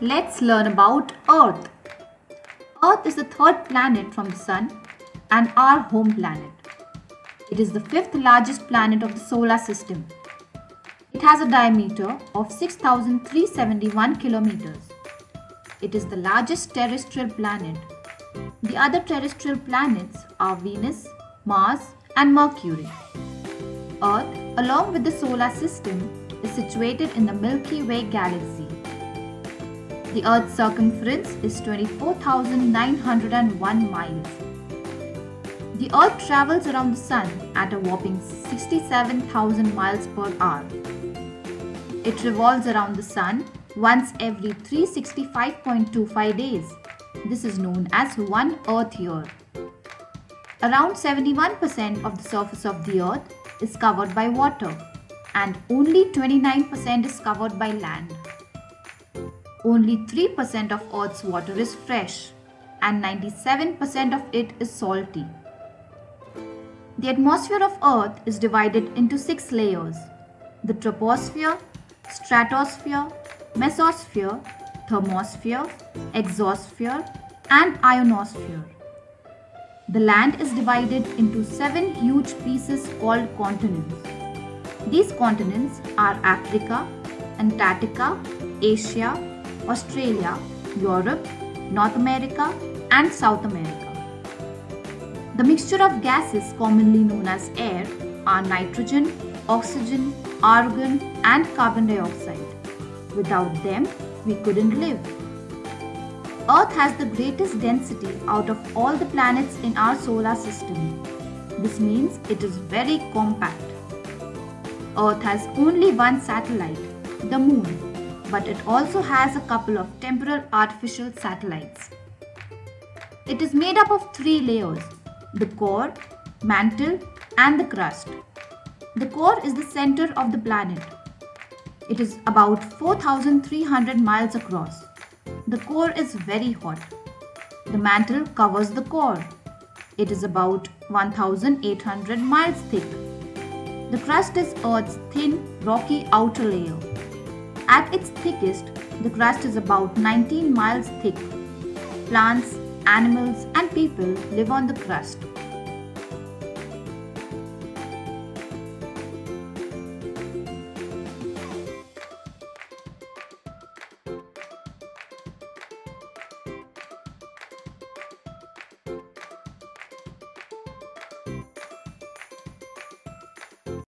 Let's learn about Earth. Earth is the third planet from the Sun and our home planet. It is the fifth largest planet of the Solar System. It has a diameter of 6,371 kilometers. It is the largest terrestrial planet. The other terrestrial planets are Venus, Mars, and Mercury. Earth, along with the Solar System, is situated in the Milky Way galaxy. The Earth's circumference is 24,901 miles. The Earth travels around the Sun at a whopping 67,000 miles per hour. It revolves around the Sun once every 365.25 days. This is known as one Earth year. Around 71% of the surface of the Earth is covered by water and only 29% is covered by land. Only 3% of Earth's water is fresh and 97% of it is salty. The atmosphere of Earth is divided into 6 layers: the troposphere, stratosphere, mesosphere, thermosphere, exosphere, and ionosphere. The land is divided into 7 huge pieces called continents. These continents are Africa, Antarctica, Asia, Australia, Europe, North America, and South America. The mixture of gases commonly known as air are nitrogen, oxygen, argon, and carbon dioxide. Without them, we couldn't live. Earth has the greatest density out of all the planets in our solar system. This means it is very compact. Earth has only one satellite, the Moon, but it also has a couple of temporal artificial satellites. It is made up of 3 layers: the core, mantle, and the crust. The core is the center of the planet. It is about 4,300 miles across. The core is very hot. The mantle covers the core. It is about 1,800 miles thick. The crust is Earth's thin, rocky outer layer. At its thickest, the crust is about 19 miles thick. Plants, animals, and people live on the crust.